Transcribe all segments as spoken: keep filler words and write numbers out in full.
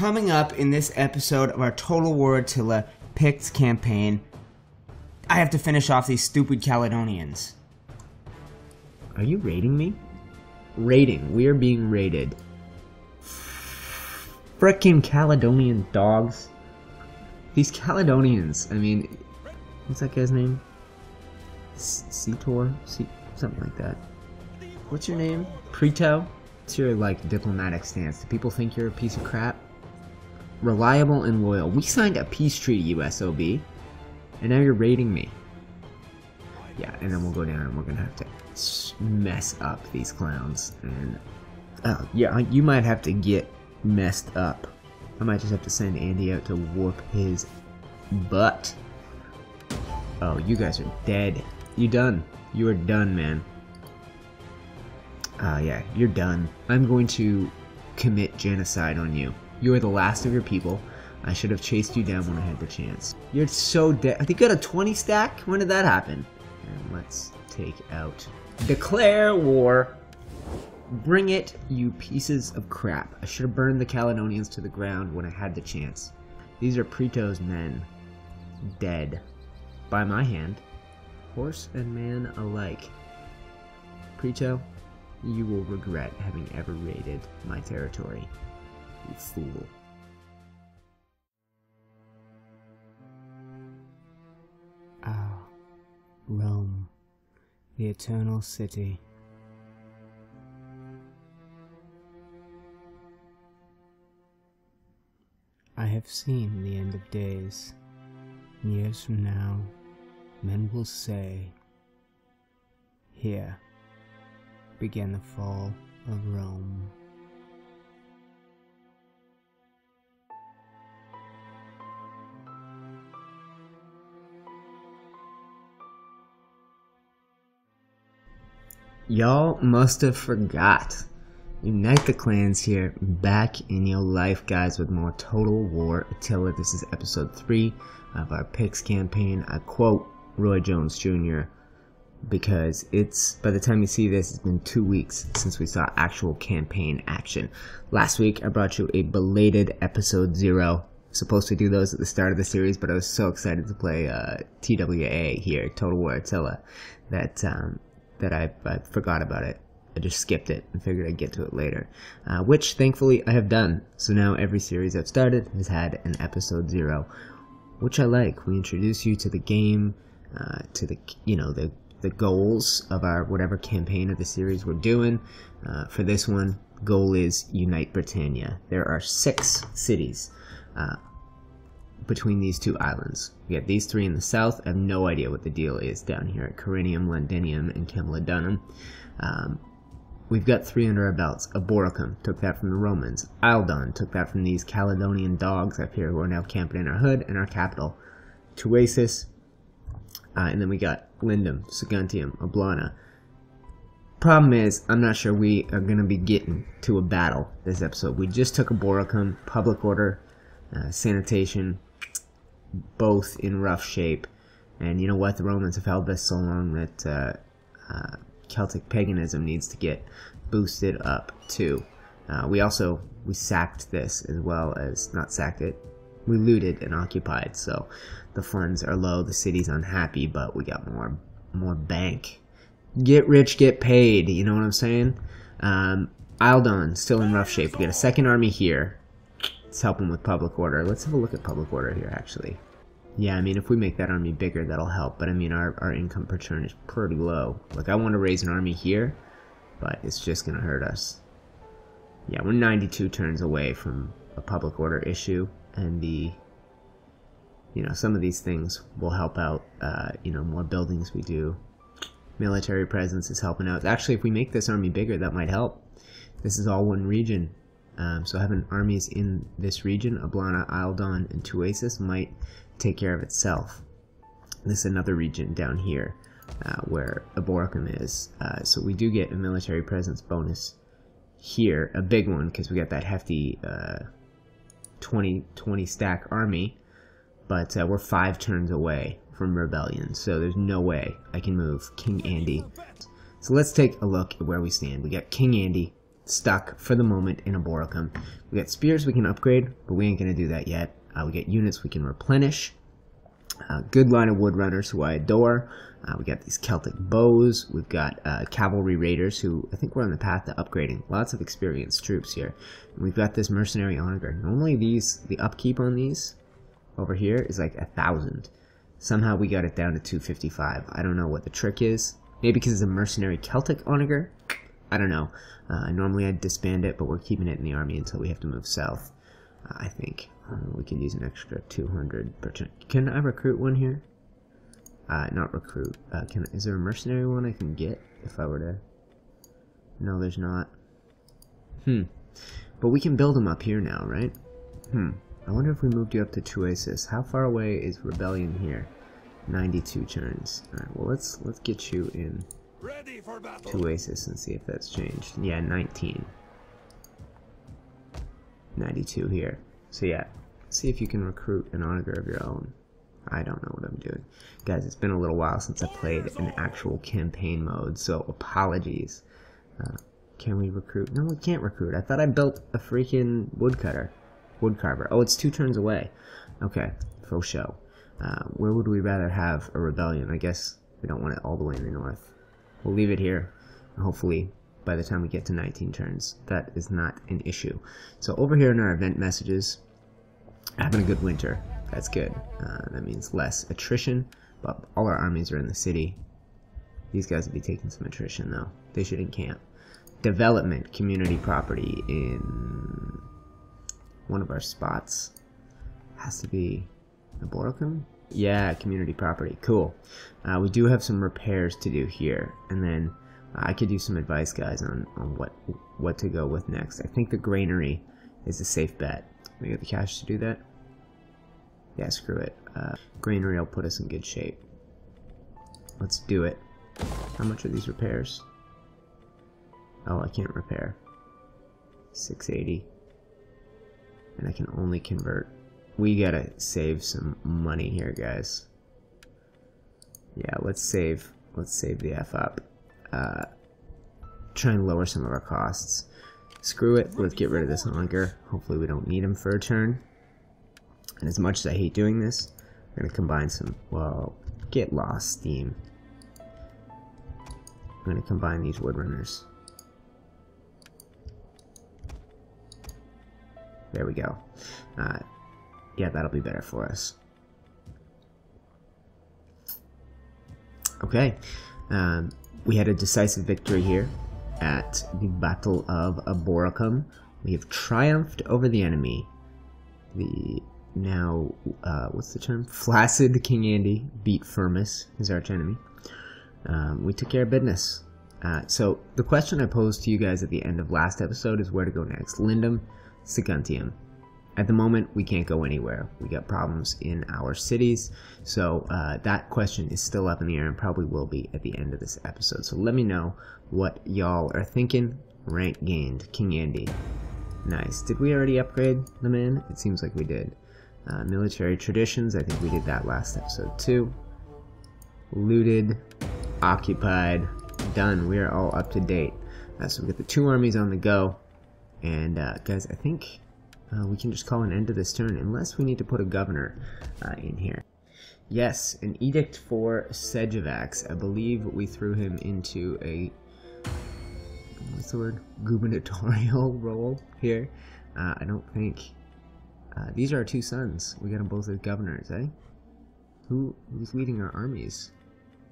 Coming up in this episode of our Total War Attila Picts campaign, I have to finish off these stupid Caledonians. Are you raiding me? Raiding. We are being raided. Frickin' Caledonian dogs. These Caledonians, I mean, what's that guy's name? Setor? Something like that. What's your name? Pretto? What's your, like, diplomatic stance? Do people think you're a piece of crap? Reliable and loyal. We signed a peace treaty, U S O B. And now you're raiding me. Yeah, and then we'll go down and we're gonna have to mess up these clowns. And, oh, yeah, you might have to get messed up. I might just have to send Andy out to whoop his butt. Oh, you guys are dead. You done. You are done, man. Ah, uh, yeah, you're done. I'm going to commit genocide on you. You are the last of your people. I should have chased you down when I had the chance. You're so dead. I think you got a twenty stack? When did that happen? And let's take out. Declare war. Bring it, you pieces of crap. I should have burned the Caledonians to the ground when I had the chance. These are Pretto's men. Dead. By my hand. Horse and man alike. Pretto, you will regret having ever raided my territory. You fool. Ah, Rome. The eternal city. I have seen the end of days. Years from now, men will say, here began the fall of Rome. Y'all must have forgot. Unite the clans here, back in your life, guys, with more Total War Attila. This is episode three of our Picts campaign. I quote Roy Jones Junior because it's, by the time you see this, it's been two weeks since we saw actual campaign action. Last week, I brought you a belated episode zero. Supposed to do those at the start of the series, but I was so excited to play uh, T W A here, Total War Attila, that, um, that I, I forgot about it. I just skipped it and figured I'd get to it later, uh, which thankfully I have done. So now every series I've started has had an episode zero, which I like. We introduce you to the game, uh, to the, you know, the the goals of our whatever campaign of the series we're doing. Uh, for this one, goal is Unite Britannia. There are six cities uh, between these two islands. We got these three in the south. I have no idea what the deal is down here at Corinium, Londinium, and Camulodunum. Um, We've got three under our belts. Eboracum, took that from the Romans. Ildon, took that from these Caledonian dogs up here who are now camping in our hood and our capital. Tuesis, uh, and then we got Lindum, Seguntium, Ablana. Problem is, I'm not sure we are going to be getting to a battle this episode. We just took Eboracum, public order, uh, sanitation, both in rough shape. And you know what? The Romans have held this so long that... Uh, uh, Celtic paganism needs to get boosted up too. Uh, we also we sacked this as well as not sacked it. We looted and occupied, so the funds are low. The city's unhappy, but we got more more bank. Get rich, get paid. You know what I'm saying? Um, Ildon still in rough shape. We got a second army here. Let's help them with public order. Let's have a look at public order here, actually. Yeah, I mean, if we make that army bigger, that'll help. But, I mean, our, our income per turn is pretty low. Like, I want to raise an army here, but it's just going to hurt us. Yeah, we're ninety-two turns away from a public order issue. And the, you know, some of these things will help out, uh, you know, more buildings we do. Military presence is helping out. Actually, if we make this army bigger, that might help. This is all one region. Um, so having armies in this region, Ablana, Ildon, and Tuesis, might take care of itself. This is another region down here uh, where Eboracum is. Uh, so we do get a military presence bonus here, a big one, because we got that hefty uh, twenty, twenty stack army, but uh, we're five turns away from rebellion, so there's no way I can move King Andy. So let's take a look at where we stand. We got King Andy stuck for the moment in Eboracum. We got spears we can upgrade, but we ain't going to do that yet. Uh, we get units we can replenish. Uh, good line of wood runners who I adore. Uh, we got these Celtic bows. We've got uh, cavalry raiders who I think we're on the path to upgrading. Lots of experienced troops here. And we've got this mercenary honor guard. Normally these, the upkeep on these over here is like a thousand. Somehow we got it down to two fifty-five. I don't know what the trick is. Maybe because it's a mercenary Celtic honor guard? I don't know. Uh, normally I'd disband it, but we're keeping it in the army until we have to move south, uh, I think. Uh, we can use an extra two hundred per turn. Can I recruit one here? Uh, not recruit. Uh, can is there a mercenary one I can get if I were to? No, there's not. Hmm. But we can build them up here now, right? Hmm. I wonder if we moved you up to Tuesis. How far away is Rebellion here? ninety-two turns. All right. Well, let's let's get you in Tuesis and see if that's changed. Yeah, nineteen. ninety-two here. So yeah, see if you can recruit an onager of your own. I don't know what I'm doing. Guys, it's been a little while since I played an actual campaign mode, so apologies. Uh, can we recruit? No, we can't recruit. I thought I built a freaking woodcutter. Woodcarver. Oh, it's two turns away. Okay, for show. Uh, where would we rather have a rebellion? I guess we don't want it all the way in the north. We'll leave it here, hopefully. By the time we get to nineteen turns, that is not an issue. So over here in our event messages, having a good winter, that's good. Uh, that means less attrition, but all our armies are in the city. These guys will be taking some attrition though. They should encamp. Development, community property in one of our spots. Has to be Eboracum? Yeah, community property, cool. Uh, we do have some repairs to do here, and then I could use some advice, guys, on, on what what to go with next. I think the granary is a safe bet. We got the cash to do that? Yeah, screw it. Uh, granary will put us in good shape. Let's do it. How much are these repairs? Oh, I can't repair. six eighty. And I can only convert. We gotta save some money here, guys. Yeah, let's save. Let's save the F up. Uh, try and lower some of our costs. Screw it, let's get rid of this onager. Hopefully we don't need him for a turn. And as much as I hate doing this, we're going to combine some... Well, get lost, Steam. I'm going to combine these woodrunners. There we go. Uh, yeah, that'll be better for us. Okay. Um... We had a decisive victory here at the Battle of Eboracum. We have triumphed over the enemy. The now, uh, what's the term? Flaccid King Andy beat Firmus, his archenemy. Um, we took care of business. Uh, so the question I posed to you guys at the end of last episode is where to go next. Lindum, Seguntium. At the moment, we can't go anywhere. We got problems in our cities, so uh, that question is still up in the air and probably will be at the end of this episode. So let me know what y'all are thinking. Rank gained, King Andy. Nice. Did we already upgrade the man? It seems like we did. Uh, military traditions, I think we did that last episode too. Looted, occupied, done. We are all up to date. Uh, so we've got the two armies on the go, and uh, guys, I think... Uh, we can just call an end to this turn, unless we need to put a governor uh, in here. Yes, an edict for Sedgevax. I believe we threw him into a, what's the word, gubernatorial role here. Uh, I don't think, uh, these are our two sons. We got them both as governors, eh? Who, who's leading our armies?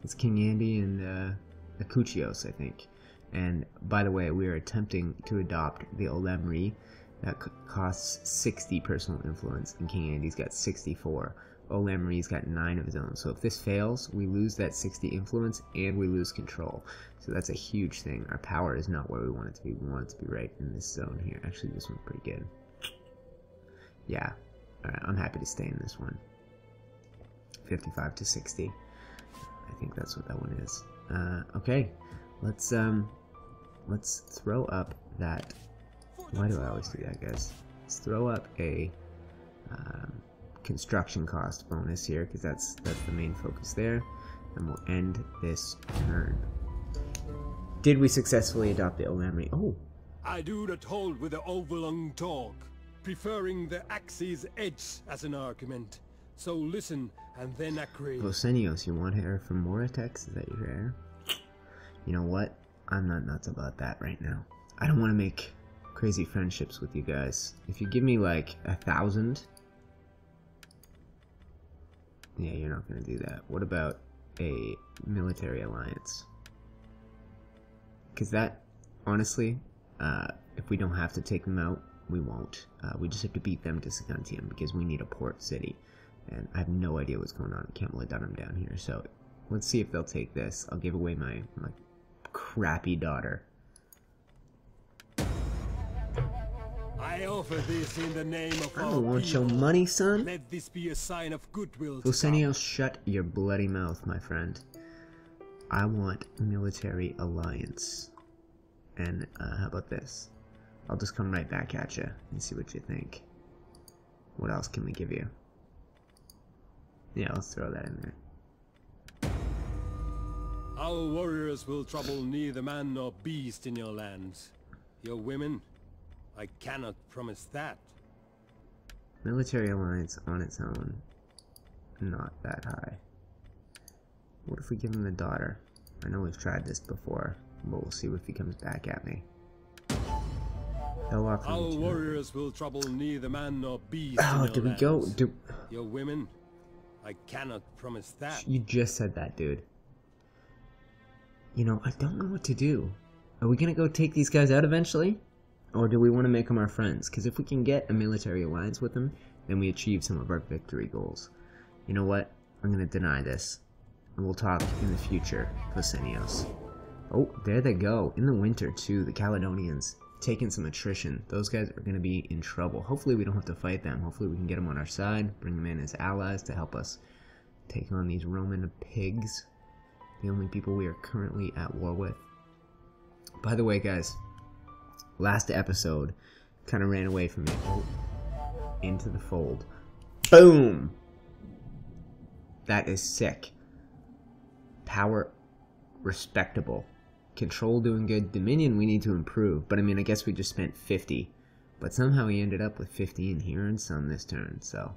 It's King Andy and uh, Acuichios, I think. And by the way, we are attempting to adopt the Ollamri. That costs sixty personal influence, and King Andy's got sixty-four. Ollamri's got nine of his own. So if this fails, we lose that sixty influence, and we lose control. So that's a huge thing. Our power is not where we want it to be. We want it to be right in this zone here. Actually, this one's pretty good. Yeah. Alright, I'm happy to stay in this one. fifty-five to sixty. I think that's what that one is. Uh, okay. Let's, um, let's throw up that... Why do I always do that, guys? Let's throw up a um, construction cost bonus here, because that's that's the main focus there, and we'll end this turn. Did we successfully adopt the Ollamri? Oh, I do not hold with the overlong talk, preferring the axe's edge as an argument. So listen and then agree. Vosenios, you want hair from Moratex? Is that your hair? You know what? I'm not nuts about that right now. I don't want to make crazy friendships with you guys. If you give me like a thousand... Yeah, you're not going to do that. What about a military alliance? Because that, honestly, uh, if we don't have to take them out, we won't. Uh, we just have to beat them to Seguntium because we need a port city. And I have no idea what's going on in Camulodunum down here, so let's see if they'll take this. I'll give away my, my crappy daughter. I offer this in the name of I don't want people. Your money, son. Let this be a sign of goodwill. Fusenio, shut your bloody mouth, my friend. I want military alliance. And uh, how about this? I'll just come right back at you and see what you think. What else can we give you? Yeah, let's throw that in there. Our warriors will trouble neither man nor beast in your lands. Your women, I cannot promise that. Military alliance on its own, not that high. What if we give him the daughter? I know we've tried this before, but we'll see if he comes back at me. Our warriors will trouble neither man nor beast. Oh, did we go? Do... Your women. I cannot promise that. You just said that, dude. You know, I don't know what to do. Are we gonna go take these guys out eventually? Or do we want to make them our friends? Because if we can get a military alliance with them, then we achieve some of our victory goals. You know what? I'm gonna deny this. And we'll talk in the future, Vosenios. Oh, there they go. In the winter, too. The Caledonians. Taking some attrition. Those guys are going to be in trouble. Hopefully we don't have to fight them. Hopefully we can get them on our side, bring them in as allies to help us take on these Roman pigs, the only people we are currently at war with. By the way, guys, last episode kind of ran away from me. Oh, into the fold. Boom! That is sick. Power respectable. Control doing good. Dominion we need to improve, but I mean, I guess we just spent fifty, but somehow we ended up with fifteen here and some this turn, so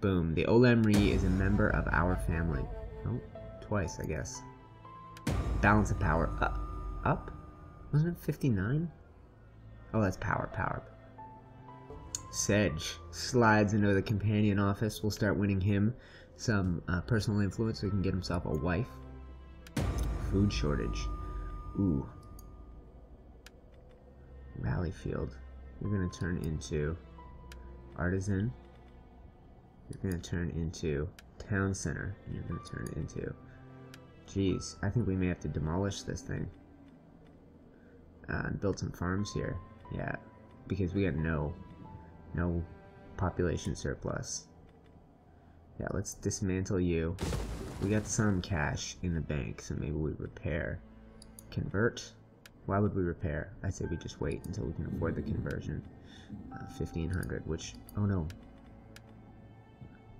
boom. The Ollamri is a member of our family. Oh, twice, I guess. Balance of power up. Up? Wasn't it fifty-nine? Oh, that's power, power. Sedge slides into the companion office. We'll start winning him some uh, personal influence so he can get himself a wife. Food shortage. Ooh. Rally field. You're gonna turn into artisan. You're gonna turn into town center. And you're gonna turn into. Jeez, I think we may have to demolish this thing. Uh, and build some farms here. Yeah, because we got no, no population surplus. Yeah, let's dismantle you. We got some cash in the bank, so maybe we repair. Convert? Why would we repair? I say we just wait until we can afford the conversion. Uh, fifteen hundred, which... Oh no.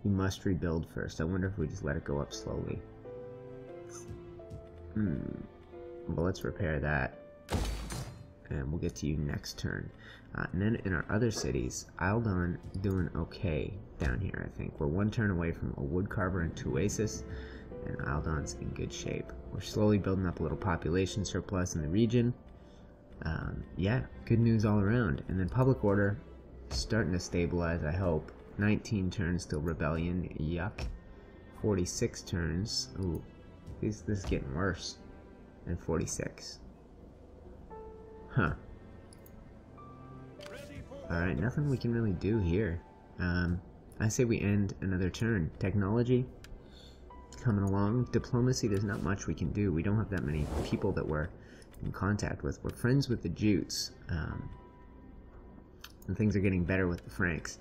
We must rebuild first. I wonder if we just let it go up slowly. Hmm. Well, let's repair that. And we'll get to you next turn. Uh, and then in our other cities, Ildon doing okay down here, I think. We're one turn away from a wood carver and Tuesis, and Ildon's in good shape. We're slowly building up a little population surplus in the region. Um, yeah, good news all around. And then public order, starting to stabilize, I hope. nineteen turns till rebellion, yuck. forty-six turns, ooh, this, this is getting worse. And forty-six. Huh. Alright, nothing we can really do here. Um, I say we end another turn. Technology, coming along. Diplomacy, there's not much we can do. We don't have that many people that we're in contact with. We're friends with the Jutes. Um, and things are getting better with the Franks.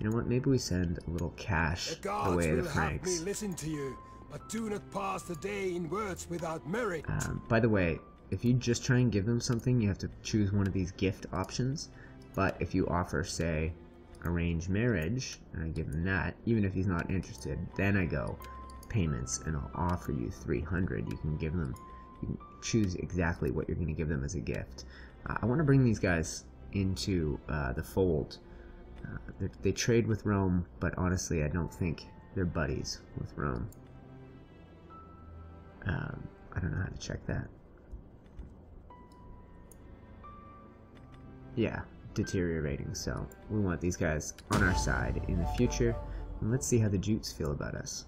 You know what, maybe we send a little cash away to the Franks. The gods will have me listen to you, but do not pass the day in words without merit. Um, by the way, if you just try and give them something, you have to choose one of these gift options. But if you offer, say, arrange marriage, and I give him that, even if he's not interested, then I go payments, and I'll offer you three hundred. You can give them, you can choose exactly what you're going to give them as a gift. Uh, I want to bring these guys into uh, the fold. Uh, they, they trade with Rome, but honestly, I don't think they're buddies with Rome. Um, I don't know how to check that. Yeah, deteriorating, so we want these guys on our side in the future. And let's see how the Jutes feel about us.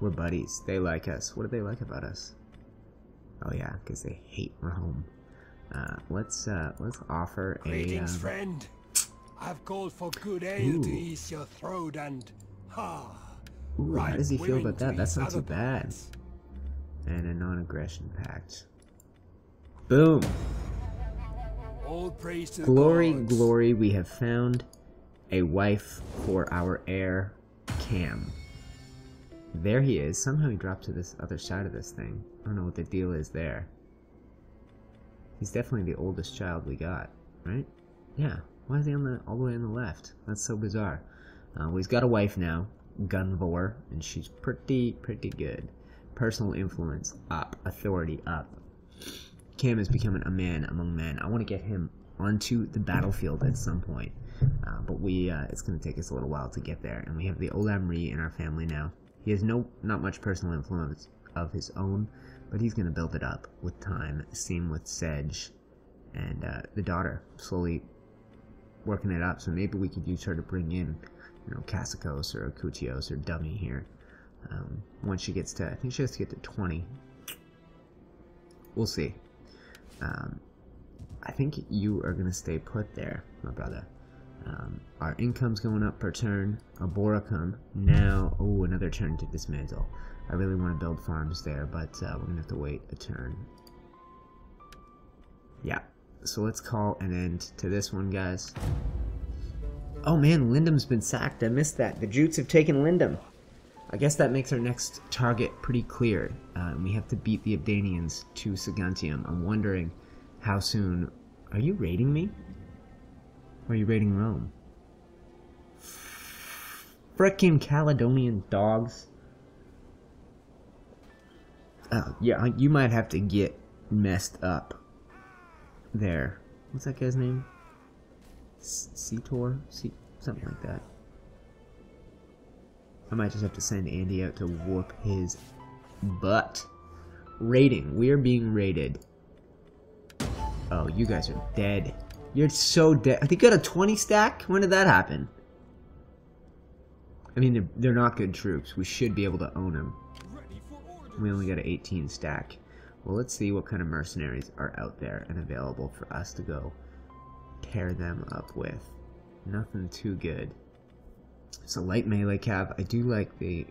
We're buddies. They like us. What do they like about us? Oh yeah, because they hate Rome. Uh, let's uh, let's offer Greetings, a. Greetings, um... friend. I've called for good ale Ooh. to ease your throat and ha. Ooh, right, how does he feel about that? That's not too bad. And a non-aggression pact. Boom. All praise to glory, the glory. We have found a wife for our heir, Cam. There he is. Somehow he dropped to this other side of this thing. I don't know what the deal is there. He's definitely the oldest child we got, right? Yeah. Why is he on the all the way on the left? That's so bizarre. Uh, well, he's got a wife now, Gunvor, and she's pretty, pretty good. Personal influence up, authority up. Cam is becoming a man among men. I want to get him onto the battlefield at some point, uh, but we—it's uh, going to take us a little while to get there. And we have the Ollamri in our family now. He has no, not much personal influence of his own, but he's going to build it up with time. Same with Sedge, and uh, the daughter slowly working it up. So maybe we could use her to bring in, you know, Casicos or Acuichios or Dummy here. Um, once she gets to, I think she has to get to twenty. We'll see. Um, I think you are going to stay put there, my brother. Um, our income's going up per turn. Eboracum now. Oh, another turn to dismantle. I really want to build farms there, but uh, we're going to have to wait a turn. Yeah. So let's call an end to this one, guys. Oh man, Lindum's been sacked. I missed that. The Jutes have taken Lindum. I guess that makes our next target pretty clear. Uh, we have to beat the Abdanians to Seguntium. I'm wondering how soon... Are you raiding me? Or are you raiding Rome? Frickin' Caledonian dogs. Oh, yeah, you might have to get messed up there. What's that guy's name? Setor? Something like that. I might just have to send Andy out to whoop his butt. Raiding. We are being raided. Oh, you guys are dead. You're so dead. They got a twenty stack? When did that happen? I mean, they're, they're not good troops. We should be able to own them. We only got an eighteen stack. Well, let's see what kind of mercenaries are out there and available for us to go tear them up with. Nothing too good. It's a light melee cav. I do like the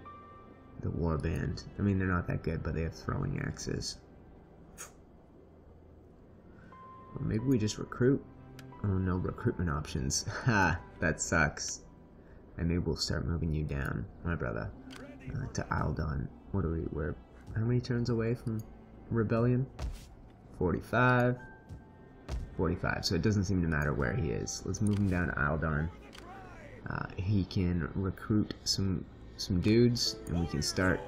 the warband. I mean, they're not that good, but they have throwing axes. Well, maybe we just recruit. Oh, no recruitment options. Ha, that sucks. And maybe we'll start moving you down, my brother, uh, to Ildon. What are we? We're how many turns away from rebellion? forty-five. forty-five. So it doesn't seem to matter where he is. Let's move him down to Ildon. Uh, he can recruit some some dudes, and we can start.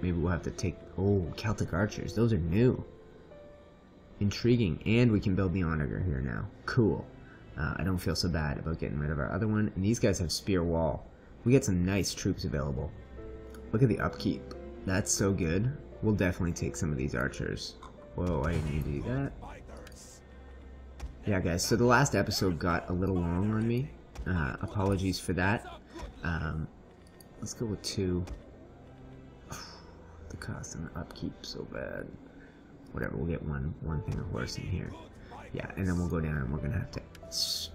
Maybe we'll have to take... Oh, Celtic archers. Those are new. Intriguing. And we can build the onager here now. Cool. Uh, I don't feel so bad about getting rid of our other one. And these guys have spear wall. We get some nice troops available. Look at the upkeep. That's so good. We'll definitely take some of these archers. Whoa, I didn't need to do that. Yeah, guys. So the last episode got a little long on me. Uh, apologies for that. Um, let's go with two. The cost and the upkeep so bad. Whatever, we'll get one one thing of horse in here. Yeah, and then we'll go down and we're gonna have to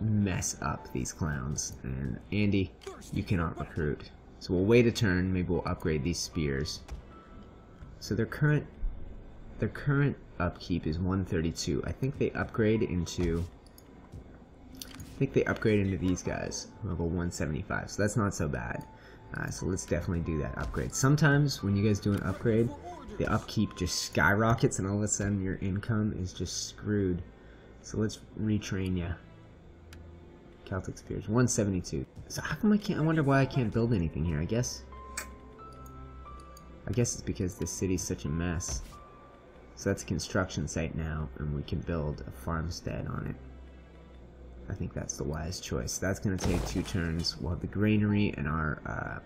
mess up these clowns. And Andy, you cannot recruit. So we'll wait a turn. Maybe we'll upgrade these spears. So their current their current upkeep is one thirty-two. I think they upgrade into. I think they upgrade into these guys, level one seventy-five, so that's not so bad. Uh, so let's definitely do that upgrade. Sometimes when you guys do an upgrade, the upkeep just skyrockets and all of a sudden your income is just screwed. So let's retrain ya. Celtic Spears, one seventy-two. So how come I can't, I wonder why I can't build anything here, I guess. I guess it's because this city's such a mess. So that's a construction site now, and we can build a farmstead on it. I think that's the wise choice. That's going to take two turns. We'll have the granary and our, uh,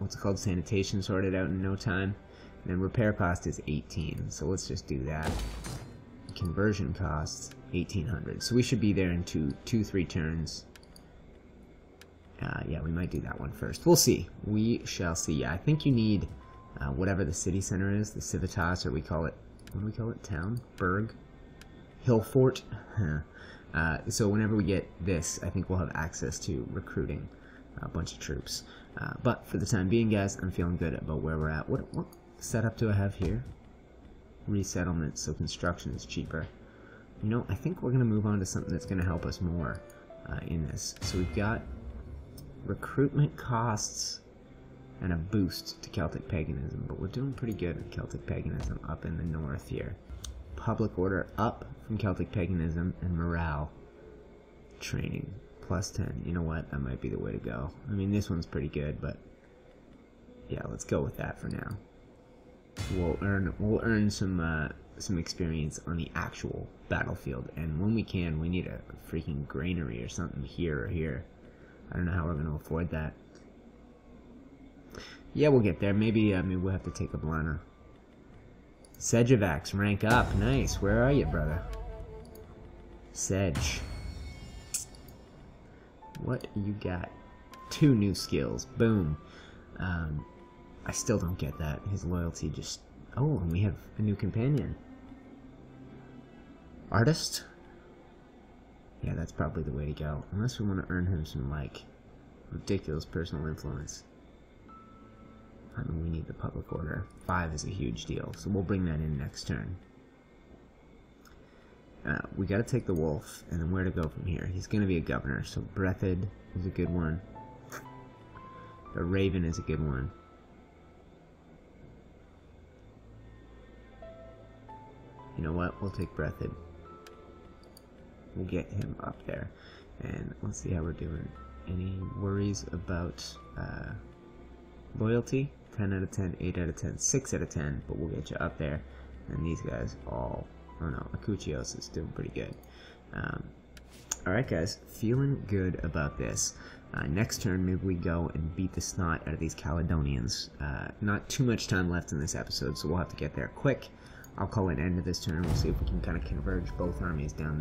what's it called, sanitation sorted out in no time. And then repair cost is eighteen, so let's just do that. Conversion costs eighteen hundred, so we should be there in two, two, three turns. Uh, yeah, we might do that one first. We'll see. We shall see. I think you need uh, whatever the city center is, the Civitas, or we call it, what do we call it, town? Burg? Hill fort? Uh, so whenever we get this, I think we'll have access to recruiting a bunch of troops. Uh, but for the time being, guys, I'm feeling good about where we're at. What, what setup do I have here? Resettlement, so construction is cheaper. You know, I think we're going to move on to something that's going to help us more uh, in this. So we've got recruitment costs and a boost to Celtic paganism, but we're doing pretty good with Celtic paganism up in the north here. Public order up from Celtic paganism, and morale training plus ten. You know what, that might be the way to go. I mean, this one's pretty good, but yeah, let's go with that for now. We'll earn we'll earn some uh, some experience on the actual battlefield, and when we can, we need a freaking granary or something here or here. I don't know how we're going to afford that. Yeah, we'll get there. Maybe uh, maybe we'll have to take Ablana. Sedgevax, rank up. Nice. Where are you, brother? Sedge. What you got? Two new skills. Boom. Um, I still don't get that. His loyalty just... Oh, and we have a new companion. Artist? Yeah, that's probably the way to go. Unless we want to earn him some, like, ridiculous personal influence. I mean, we need the public order. Five is a huge deal, so we'll bring that in next turn. Uh, we gotta take the wolf, and then where to go from here. He's gonna be a governor, so Breathid is a good one. The raven is a good one. You know what? We'll take Breathid. We'll get him up there. And let's see how we're doing. Any worries about uh, loyalty? ten out of ten, eight out of ten, six out of ten, but we'll get you up there. And these guys all... Oh no, Acuichios is doing pretty good. Um, Alright guys, feeling good about this. Uh, next turn, maybe we go and beat the snot out of these Caledonians. Uh, not too much time left in this episode, so we'll have to get there quick. I'll call an end to this turn. We'll see if we can kind of converge both armies down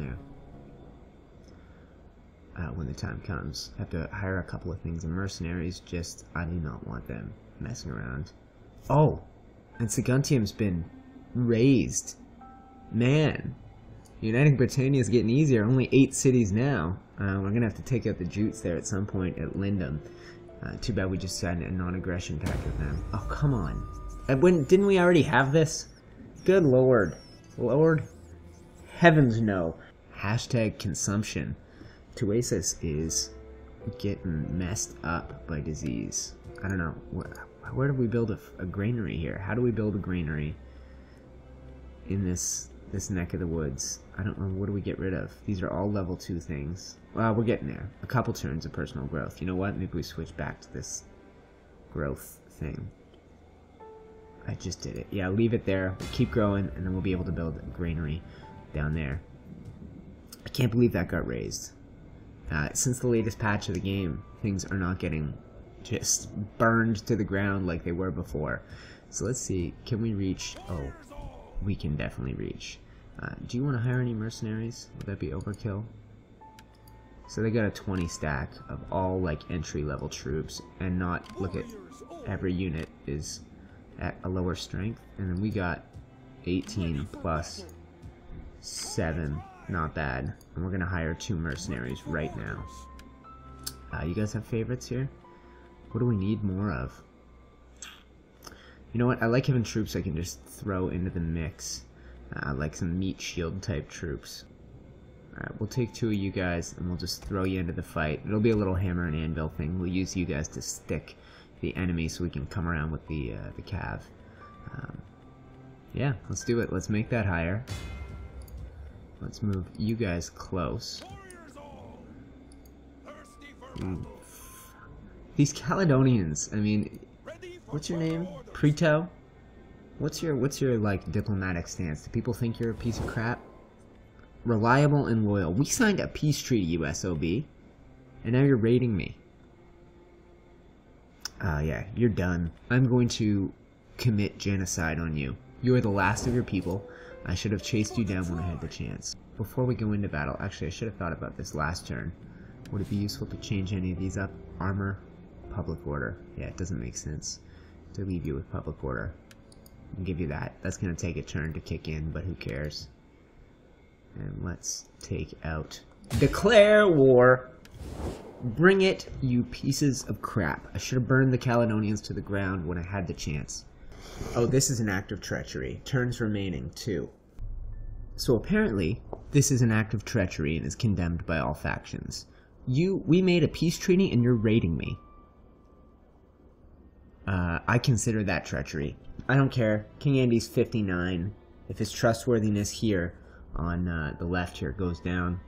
there. Uh, when the time comes. Have to hire a couple of things and mercenaries, just I do not want them messing around. Oh! And Seguntium's been raised. Man! Uniting Britannia's getting easier. Only eight cities now. Uh, we're gonna have to take out the Jutes there at some point at Lindum. Uh, too bad we just signed a non-aggression pact with them. Oh, come on. Uh, when, didn't we already have this? Good lord. Lord? Heavens no. Hashtag consumption. Tuesis is getting messed up by disease. I don't know. Where, where do we build a, a granary here? How do we build a granary in this this neck of the woods? I don't know. What do we get rid of? These are all level two things. Well, we're getting there. A couple turns of personal growth. You know what? Maybe we switch back to this growth thing. I just did it. Yeah, leave it there. We'll keep growing, and then we'll be able to build a granary down there. I can't believe that got raised. Uh, since the latest patch of the game, things are not getting just burned to the ground like they were before. So let's see, can we reach? Oh, we can definitely reach. Uh, do you want to hire any mercenaries? Would that be overkill? So they got a twenty stack of all like entry level troops, and not look at every unit is at a lower strength, and then we got eighteen plus seven. Not bad. And we're gonna hire two mercenaries right now. Uh, you guys have favorites here? What do we need more of? You know what? I like having troops I can just throw into the mix. Uh, like some meat shield type troops. Alright, we'll take two of you guys and we'll just throw you into the fight. It'll be a little hammer and anvil thing. We'll use you guys to stick the enemy so we can come around with the, uh, the cav. Um, yeah, let's do it. Let's make that higher. Let's move you guys close. Mm. These Caledonians, I mean, what's your name? Pretto? What's your what's your like diplomatic stance? Do people think you're a piece of crap? Reliable and loyal. We signed a peace treaty, U S O B, and now you're raiding me. Ah, uh, yeah, you're done. I'm going to commit genocide on you. You are the last of your people. I should have chased you down when I had the chance. Before we go into battle, actually, I should have thought about this last turn. Would it be useful to change any of these up? Armor, public order. Yeah, it doesn't make sense to leave you with public order. I'll give you that. That's going to take a turn to kick in, but who cares? And let's take out... Declare war! Bring it, you pieces of crap. I should have burned the Caledonians to the ground when I had the chance. Oh, this is an act of treachery. Turns remaining, two. So apparently, this is an act of treachery and is condemned by all factions. You, we made a peace treaty and you're raiding me. Uh, I consider that treachery. I don't care. King Andy's fifty-nine. If his trustworthiness here on uh, the left here goes down,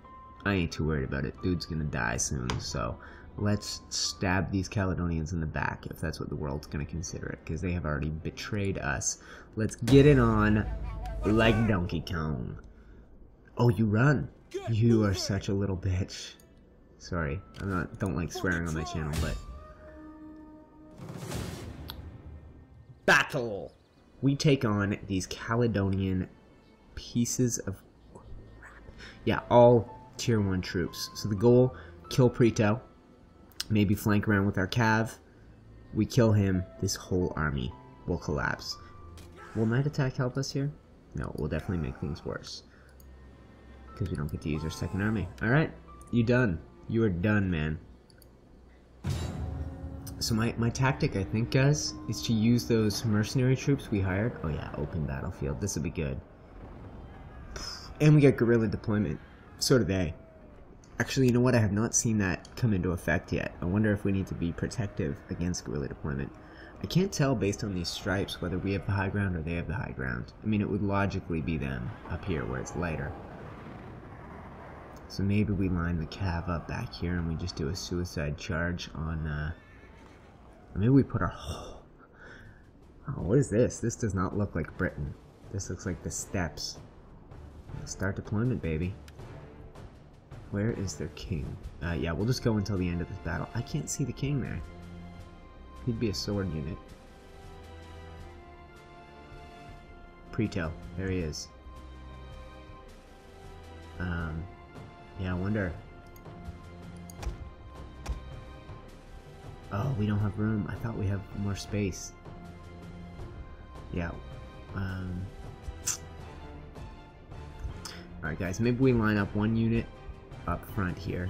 I ain't too worried about it. Dude's gonna die soon, so let's stab these Caledonians in the back, if that's what the world's gonna consider it, because they have already betrayed us. Let's get it on like Donkey Kong. Oh, you run. You are such a little bitch. Sorry, I'm not, don't like swearing on my channel, but... Battle! We take on these Caledonian pieces of crap. Yeah, all tier one troops. So the goal, kill Pretto. Maybe flank around with our cav. We kill him, this whole army will collapse. Will night attack help us here? No, it will definitely make things worse. Because we don't get to use our second army. Alright, you done. You are done, man. So my, my tactic, I think, guys, is to use those mercenary troops we hired. Oh yeah, open battlefield. This would be good. And we got guerrilla deployment. So do they. Actually, you know what? I have not seen that come into effect yet. I wonder if we need to be protective against guerrilla deployment. I can't tell based on these stripes whether we have the high ground or they have the high ground. I mean, it would logically be them up here where it's lighter. So maybe we line the cav up back here and we just do a suicide charge on, uh... maybe we put our... Oh, what is this? This does not look like Britain. This looks like the steppes. Start deployment, baby. Where is their king? Uh, yeah, we'll just go until the end of this battle. I can't see the king there. He'd be a sword unit. Pretto. There he is. Um, yeah, I wonder... Oh, we don't have room. I thought we have more space. Yeah. Um... Alright guys, maybe we line up one unit up front here.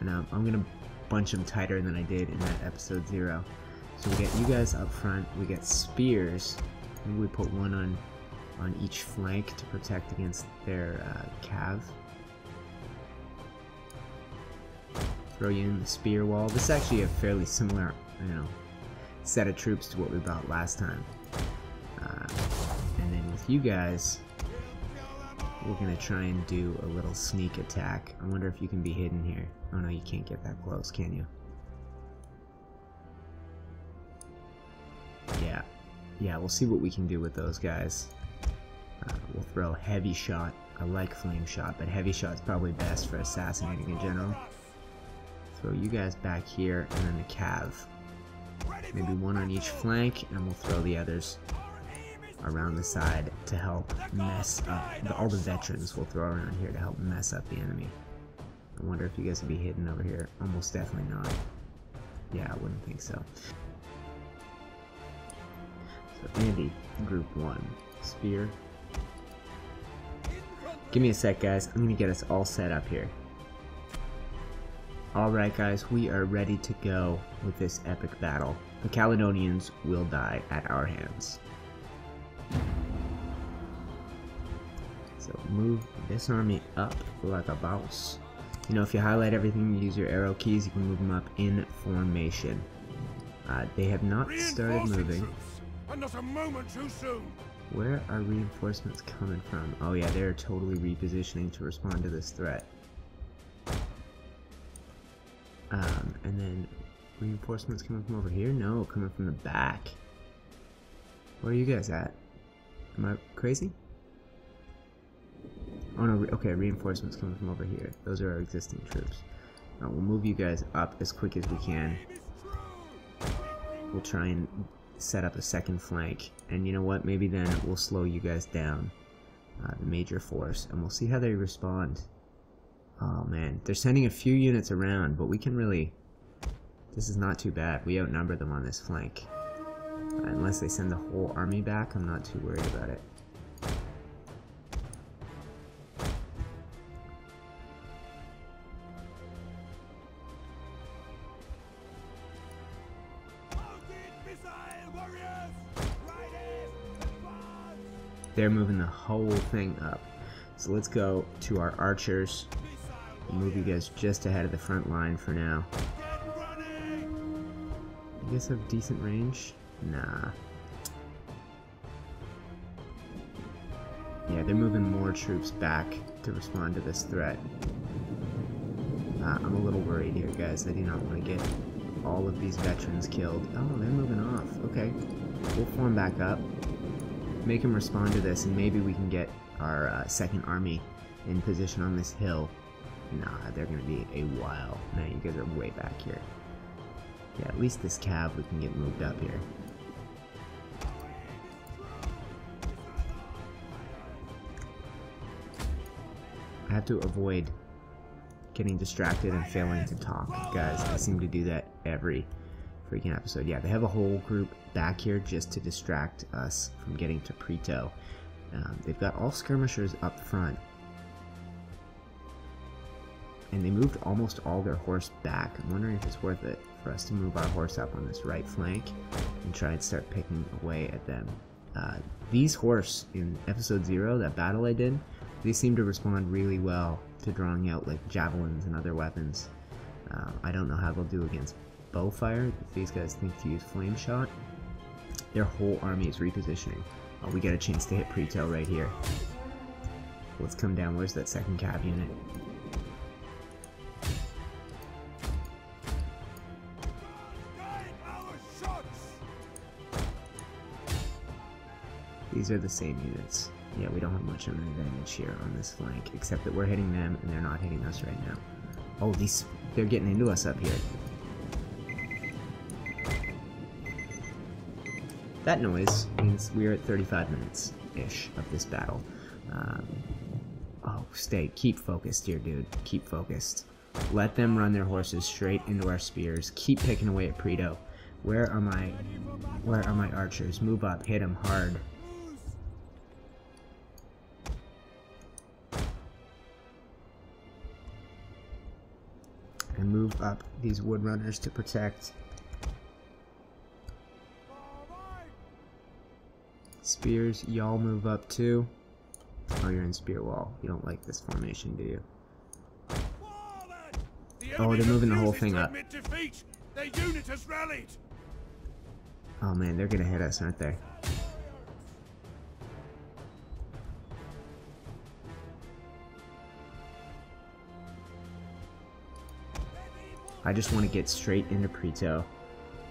And um, I'm gonna bunch them tighter than I did in that episode zero. So we get you guys up front, we get spears, maybe we put one on, on each flank to protect against their uh, cav. Throw you in the spear wall. This is actually a fairly similar, you know, set of troops to what we bought last time. Uh, and then with you guys, we're gonna try and do a little sneak attack. I wonder if you can be hidden here. Oh no, you can't get that close, can you? Yeah, yeah. We'll see what we can do with those guys. Uh, we'll throw a heavy shot. I like flame shot, but heavy shot's probably best for assassinating a general. Throw you guys back here, and then the cav. Maybe one on each flank, and we'll throw the others around the side to help mess up. The, all the veterans we'll throw around here to help mess up the enemy. I wonder if you guys would be hidden over here. Almost definitely not. Yeah, I wouldn't think so. So Andy, group one. Spear. Give me a sec, guys. I'm gonna get us all set up here. Alright guys, we are ready to go with this epic battle. The Caledonians will die at our hands. So move this army up like a boss. You know, if you highlight everything, you use your arrow keys, you can move them up in formation. Uh, they have not started moving. And not a moment too soon. Where are reinforcements coming from? Oh yeah, they're totally repositioning to respond to this threat. Um, and then Reinforcements coming from over here? No, coming from the back. Where are you guys at? Am I crazy? Oh no, okay, reinforcements coming from over here. Those are our existing troops. Now we'll move you guys up as quick as we can. We'll try and set up a second flank. And you know what? Maybe then we'll slow you guys down. Uh, the major force. And we'll see how they respond. Oh man, they're sending a few units around, but we can really... This is not too bad. We outnumber them on this flank. Uh, unless they send the whole army back, I'm not too worried about it. They're moving the whole thing up. So let's go to our archers. We'll move you guys just ahead of the front line for now. You guys have decent range? Nah. Yeah, they're moving more troops back to respond to this threat. Uh, I'm a little worried here, guys. I do not want to get all of these veterans killed. Oh, they're moving off. Okay. We'll form back up. Make them respond to this, and maybe we can get our uh, second army in position on this hill. Nah, they're going to be a while. Man, you guys are way back here. Yeah, at least this cab we can get moved up here. I have to avoid getting distracted and failing to talk, guys. I seem to do that every freaking episode. Yeah, they have a whole group back here just to distract us from getting to Pretto. Um, they've got all skirmishers up front. And they moved almost all their horse back. I'm wondering if it's worth it for us to move our horse up on this right flank and try and start picking away at them. Uh, these horse in episode zero, that battle I did, they seem to respond really well to drawing out like javelins and other weapons. Uh, I don't know how they'll do against bowfire. If these guys think to use flame shot, their whole army is repositioning. Oh, we got a chance to hit Pretto right here. Let's come down. Where's that second cab unit? These are the same units. Yeah, we don't have much of an advantage here on this flank, except that we're hitting them and they're not hitting us right now. Oh, these, they're getting into us up here. That noise means we're at thirty-five minutes-ish of this battle. Um, oh, stay. Keep focused here, dude. Keep focused. Let them run their horses straight into our spears. Keep picking away at Pretto. Where are my, where are my archers? Move up. Hit them hard. And move up these wood runners to protect. Spears, y'all move up too. Oh, you're in spear wall. You don't like this formation, do you? Oh, they're moving the whole thing up. Oh man, they're gonna hit us, aren't they? I just want to get straight into Pretto.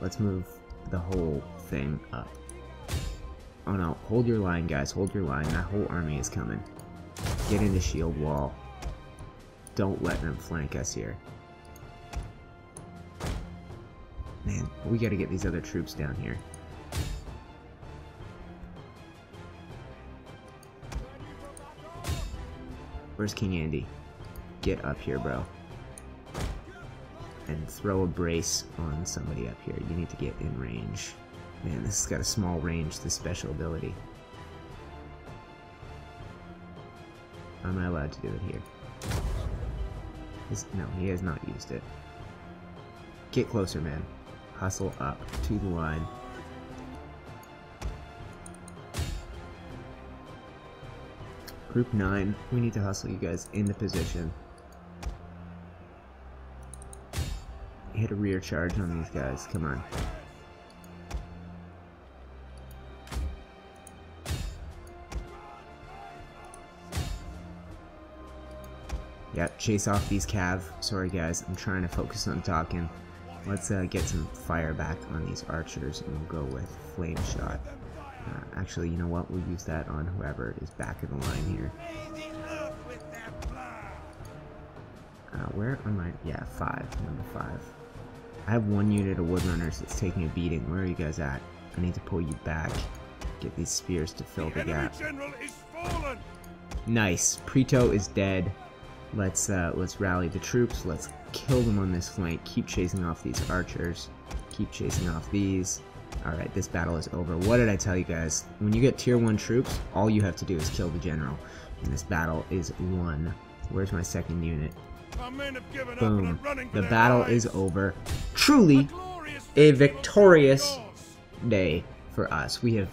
Let's move the whole thing up. Oh no, hold your line, guys. Hold your line. That whole army is coming. Get into shield wall. Don't let them flank us here. Man, we gotta get these other troops down here. Where's King Andy? Get up here, bro. And throw a brace on somebody up here. You need to get in range. Man, this has got a small range, this special ability. Am I allowed to do it here? This, no, he has not used it. Get closer, man. Hustle up to the line. Group nine, we need to hustle you guys into position. Hit a rear charge on these guys, come on. Yep, chase off these cav. Sorry guys, I'm trying to focus on talking. Let's uh, get some fire back on these archers, and we'll go with flame shot. Uh, actually, you know what? We'll use that on whoever is back in the line here. Uh, where am I? Yeah, five. Number five. I have one unit of woodrunners that's taking a beating. Where are you guys at? I need to pull you back. Get these spears to fill the, the gap. General is fallen. Nice. Pretto is dead. Let's uh, let's rally the troops. Let's kill them on this flank. Keep chasing off these archers. Keep chasing off these. Alright, this battle is over. What did I tell you guys? When you get tier one troops, all you have to do is kill the general. And this battle is won. Where's my second unit? Boom. The battle is over. Truly a victorious day for us. We have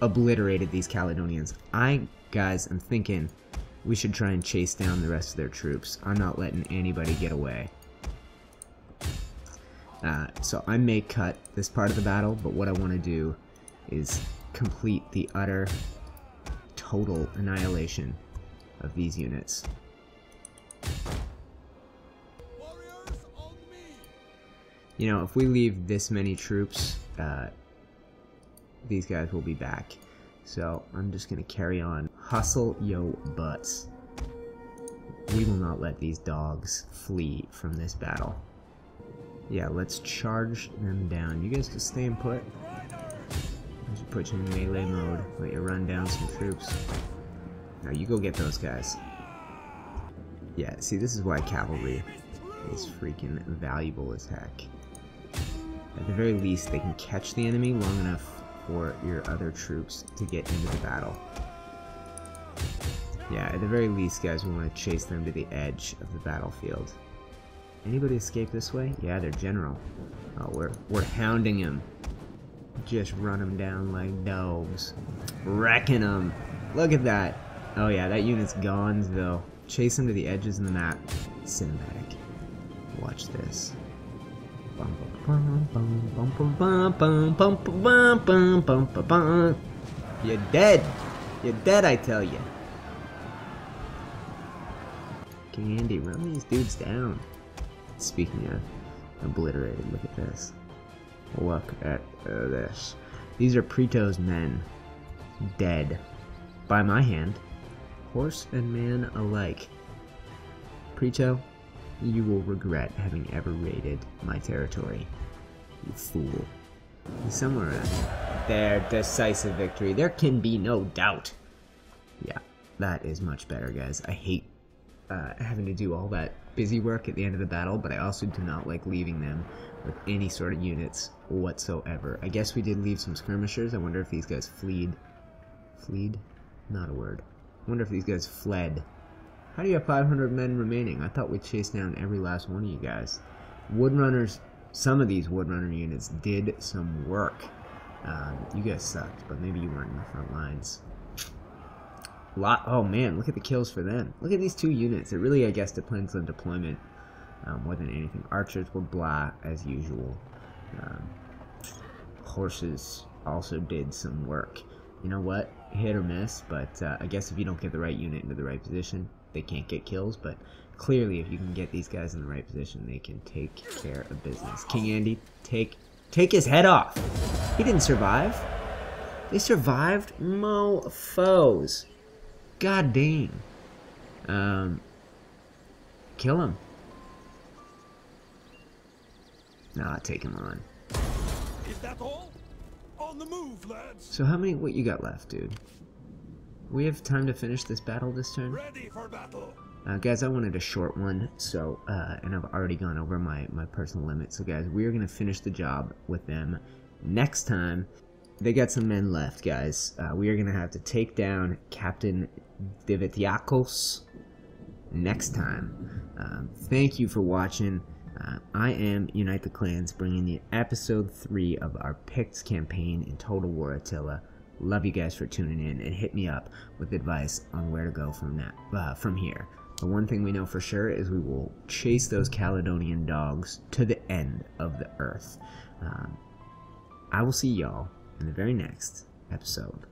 obliterated these Caledonians. I, guys, am thinking we should try and chase down the rest of their troops. I'm not letting anybody get away. Uh, so I may cut this part of the battle, but what I want to do is complete the utter, total annihilation of these units. You know, if we leave this many troops, uh, these guys will be back. So I'm just going to carry on. Hustle yo butts. We will not let these dogs flee from this battle. Yeah, let's charge them down. You guys can stay and put. I should put you in melee mode. Let you run down some troops. Now you go get those guys. Yeah, see, this is why cavalry is freaking valuable as heck. At the very least, they can catch the enemy long enough for your other troops to get into the battle. Yeah, at the very least, guys, we want to chase them to the edge of the battlefield. Anybody escape this way? Yeah, they're general. Oh, we're, we're hounding him. Just run him down like dogs. Wrecking him. Look at that. Oh yeah, that unit's gone, though. Chase him to the edges of the map. Cinematic. Watch this. You're dead. You're dead, I tell you. King Andy, run these dudes down. Speaking of obliterated, look at this. Look at uh, this. These are Pretto's men. Dead. By my hand. Horse and man alike. Pretto, you will regret having ever raided my territory. You fool. He's somewhere around here. Their decisive victory. There can be no doubt. Yeah, that is much better, guys. I hate uh, having to do all that busy work at the end of the battle, but I also do not like leaving them with any sort of units whatsoever. I guess we did leave some skirmishers. I wonder if these guys fleed. Fleed? Not a word. I wonder if these guys fled. How do you have five hundred men remaining? I thought we chased down every last one of you guys. Woodrunners, some of these woodrunner units did some work. Um, you guys sucked, but maybe you weren't in the front lines. Lot, oh man, look at the kills for them. Look at these two units. It really, I guess, depends on deployment um, more than anything. Archers were blah, as usual. Um, horses also did some work. You know what? Hit or miss, but uh, I guess if you don't get the right unit into the right position, they can't get kills, but clearly if you can get these guys in the right position, they can take care of business. King Andy, take, take his head off! He didn't survive. They survived? Mofos. God dang. Um, kill him. Nah, take him on. Is that all? On the move, lads. So how many, what you got left, dude? We have time to finish this battle this turn? Ready for battle. Uh, guys, I wanted a short one, so, uh, and I've already gone over my, my personal limit, so guys, we're gonna finish the job with them next time. They got some men left, guys. Uh, we are going to have to take down Captain Divitiakos next time. Um, thank you for watching. Uh, I am Unite the Clans, bringing you Episode three of our Picts campaign in Total War Attila. Love you guys for tuning in, and hit me up with advice on where to go from, that, uh, from here. The one thing we know for sure is we will chase those Caledonian dogs to the end of the earth. Um, I will see y'all in the very next episode.